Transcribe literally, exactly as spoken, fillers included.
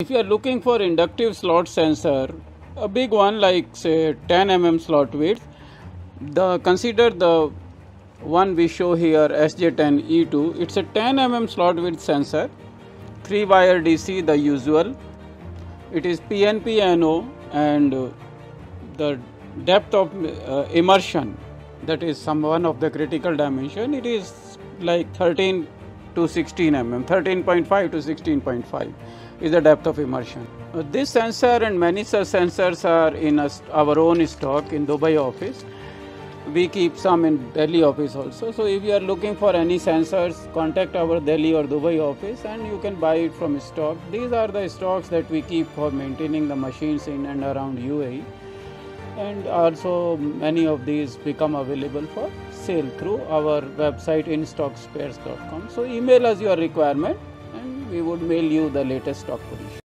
If you are looking for inductive slot sensor, a big one like say ten millimeter slot width, the consider the one we show here S J ten E two. It's a ten millimeter slot width sensor, three wire D C, the usual. It is P N P N O, and uh, the depth of uh, immersion, that is some one of the critical dimension, it is like thirteen to sixteen millimeter, thirteen point five to sixteen point five is the depth of immersion. Uh, this sensor and many such sensors are in a, our own stock in Dubai office. We keep some in Delhi office also. So if you are looking for any sensors, contact our Delhi or Dubai office and you can buy it from stock. These are the stocks that we keep for maintaining the machines in and around U A E, and also many of these become available for sale through our website in stock spares dot com. So email us your requirement and we would mail you the latest stock position.